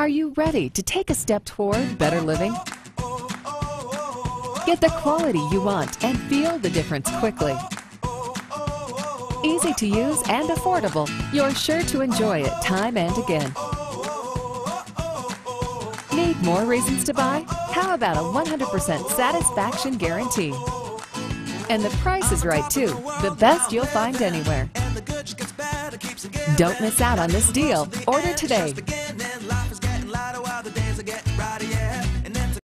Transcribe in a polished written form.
Are you ready to take a step toward better living? Get the quality you want and feel the difference quickly. Easy to use and affordable, you're sure to enjoy it time and again. Need more reasons to buy? How about a 100% satisfaction guarantee? And the price is right too, the best you'll find anywhere. Don't miss out on this deal. Order today.